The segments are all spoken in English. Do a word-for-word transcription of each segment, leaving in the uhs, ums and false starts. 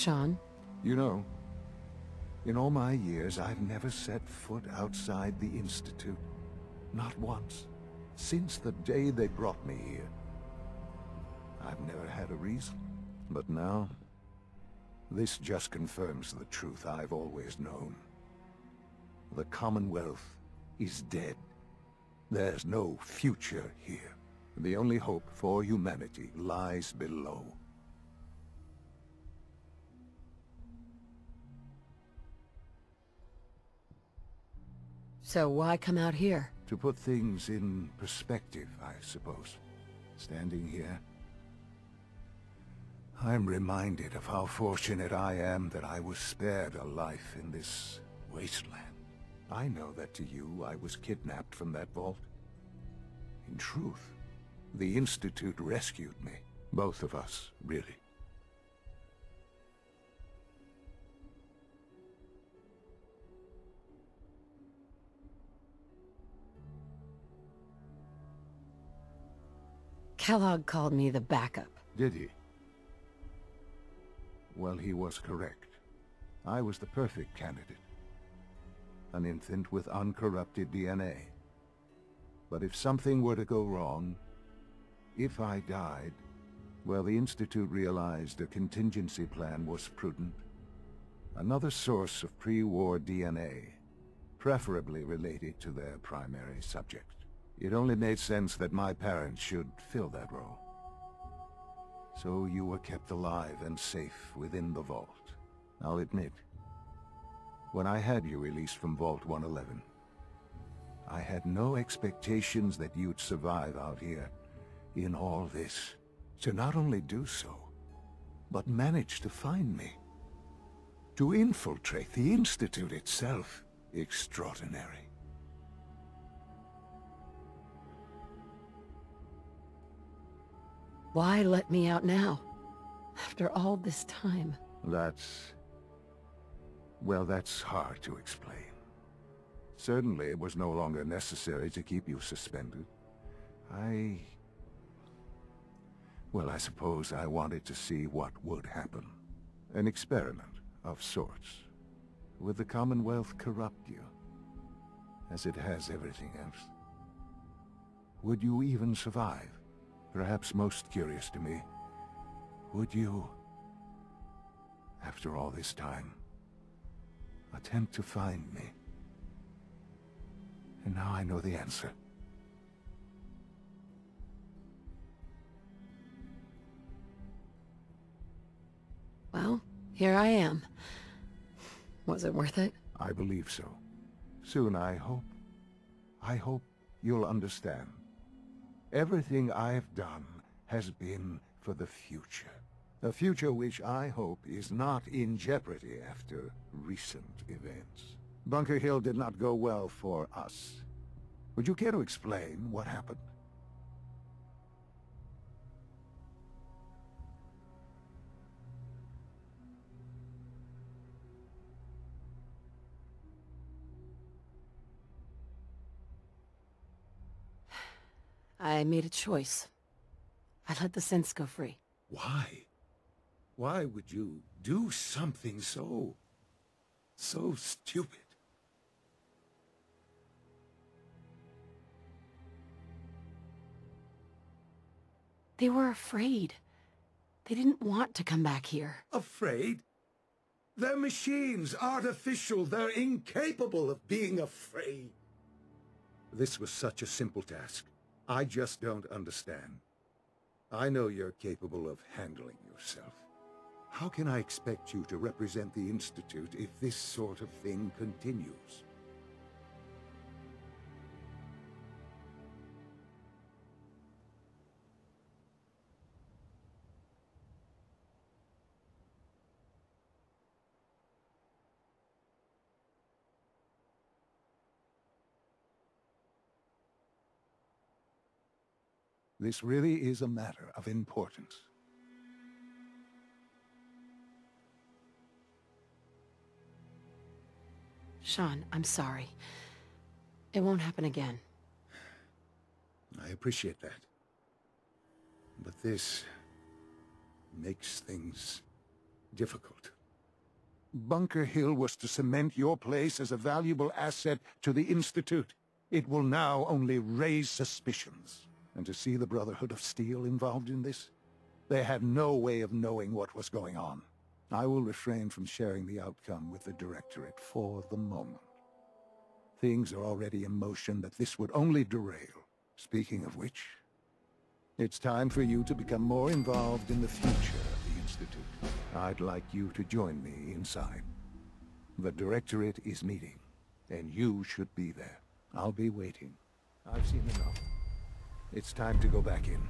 Sean? You know, in all my years, I've never set foot outside the Institute. Not once. Since the day they brought me here. I've never had a reason. But now, this just confirms the truth I've always known. The Commonwealth is dead. There's no future here. The only hope for humanity lies below. So why come out here? To put things in perspective, I suppose. Standing here, I'm reminded of how fortunate I am that I was spared a life in this wasteland. I know that to you, I was kidnapped from that vault. In truth, the Institute rescued me. Both of us, really. Kellogg called me the backup. Did he? Well, he was correct. I was the perfect candidate. An infant with uncorrupted D N A. But if something were to go wrong, if I died, well, the Institute realized a contingency plan was prudent. Another source of pre-war D N A, preferably related to their primary subject. It only made sense that my parents should fill that role. So you were kept alive and safe within the vault. I'll admit, when I had you released from Vault one eleven, I had no expectations that you'd survive out here in all this. To not only do so, but manage to find me. To infiltrate the Institute itself. Extraordinary. Why let me out now? After all this time? That's... Well, that's hard to explain. Certainly, it was no longer necessary to keep you suspended. I... Well, I suppose I wanted to see what would happen. An experiment of sorts. Would the Commonwealth corrupt you? As it has everything else. Would you even survive? Perhaps most curious to me, would you, after all this time, attempt to find me? And now I know the answer. Well, here I am. Was it worth it? I believe so. Soon I hope, I hope you'll understand. Everything I've done has been for the future. A future which I hope is not in jeopardy after recent events. Bunker Hill did not go well for us. Would you care to explain what happened? I made a choice. I let the sense go free. Why? Why would you do something so... so stupid? They were afraid. They didn't want to come back here. Afraid? They're machines, artificial. They're incapable of being afraid. This was such a simple task. I just don't understand. I know you're capable of handling yourself. How can I expect you to represent the Institute if this sort of thing continues? This really is a matter of importance. Sean, I'm sorry. It won't happen again. I appreciate that. But this... makes things... difficult. Bunker Hill was to cement your place as a valuable asset to the Institute. It will now only raise suspicions. And to see the Brotherhood of Steel involved in this? They had no way of knowing what was going on. I will refrain from sharing the outcome with the Directorate for the moment. Things are already in motion that this would only derail. Speaking of which, it's time for you to become more involved in the future of the Institute. I'd like you to join me inside. The Directorate is meeting, and you should be there. I'll be waiting. I've seen enough. It's time to go back in.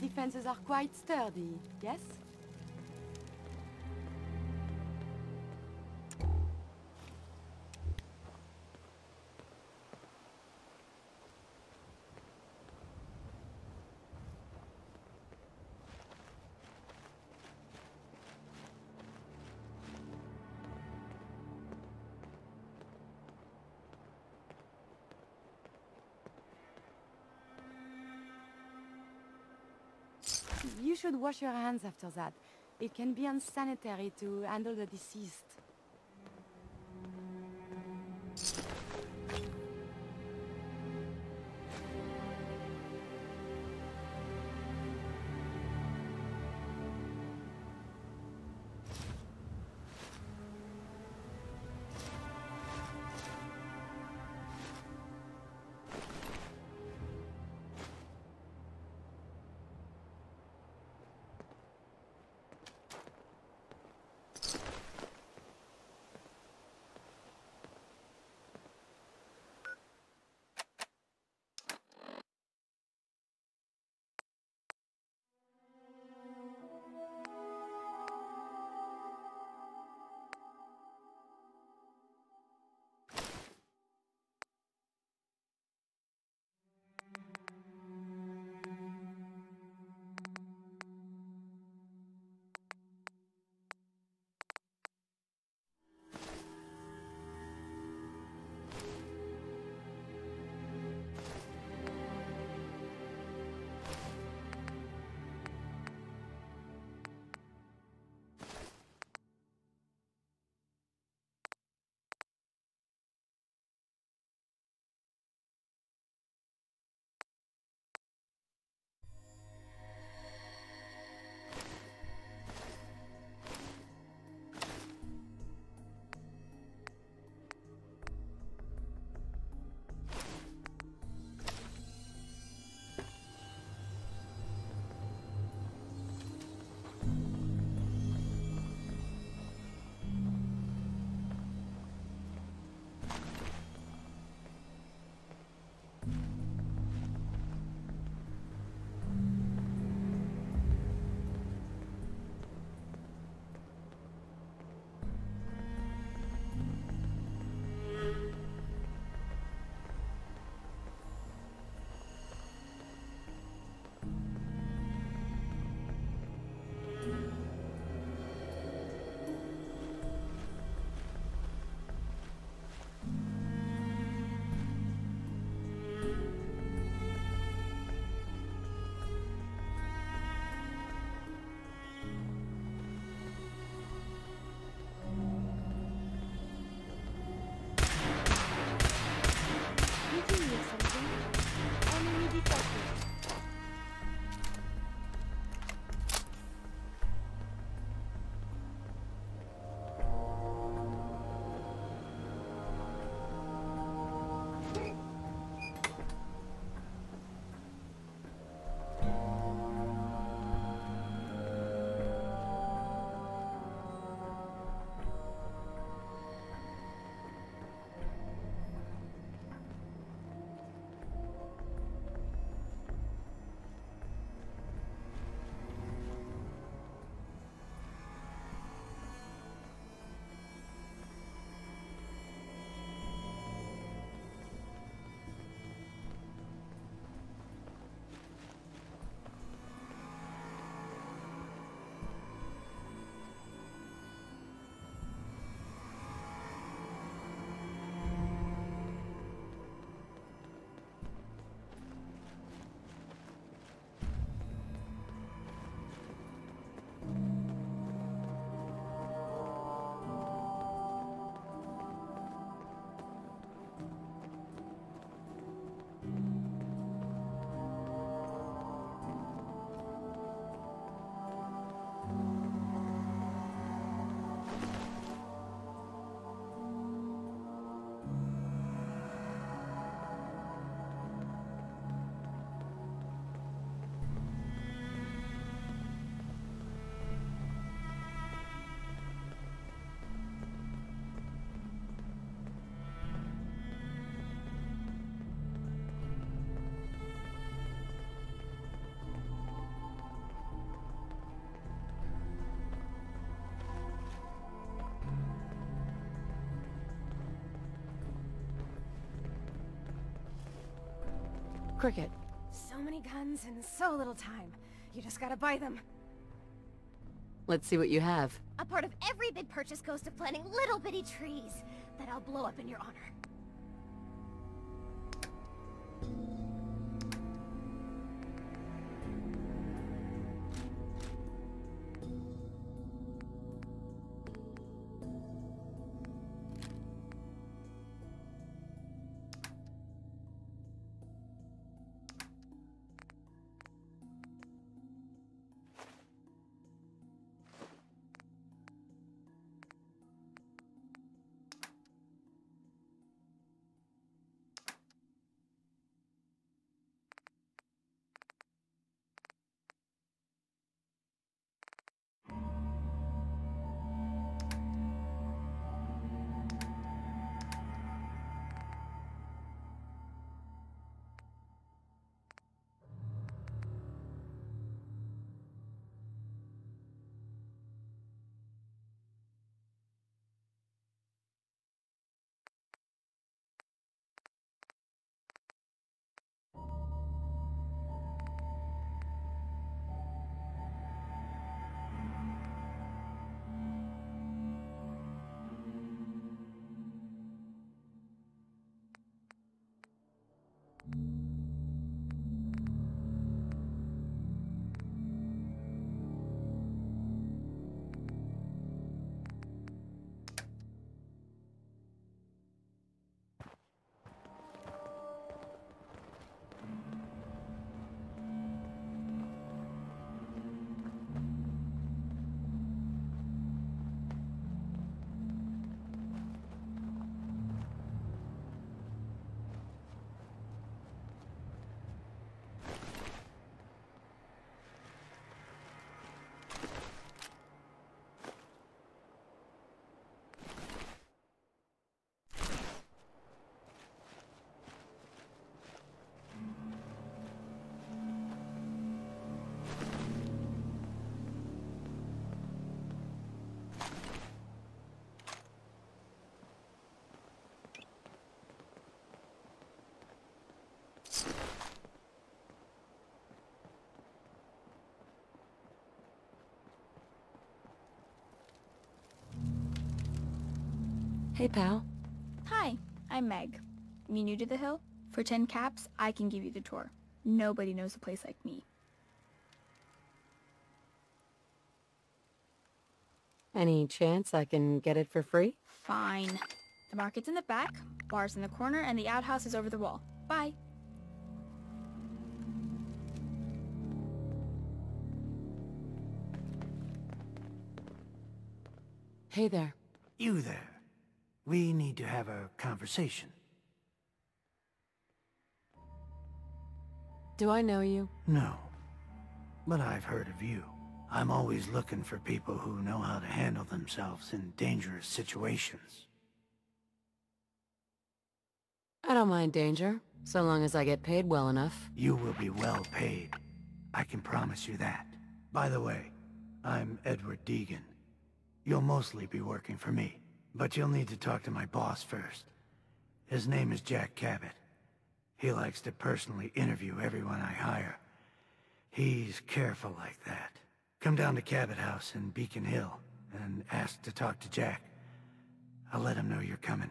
Defenses are quite sturdy, yes? You should wash your hands after that. It can be unsanitary to handle the deceased. Cricket. So many guns and so little time. You just gotta buy them. Let's see what you have. A part of every big purchase goes to planting little bitty trees that I'll blow up in your honor. Hey, pal. Hi, I'm Meg. You new to the hill? For ten caps, I can give you the tour. Nobody knows a place like me. Any chance I can get it for free? Fine. The market's in the back, bar's in the corner, and the outhouse is over the wall. Bye. Hey there. You there. We need to have a conversation. Do I know you? No. But I've heard of you. I'm always looking for people who know how to handle themselves in dangerous situations. I don't mind danger, so long as I get paid well enough. You will be well paid. I can promise you that. By the way, I'm Edward Deegan. You'll mostly be working for me. But you'll need to talk to my boss first. His name is Jack Cabot. He likes to personally interview everyone I hire. He's careful like that. Come down to Cabot House in Beacon Hill and ask to talk to Jack. I'll let him know you're coming.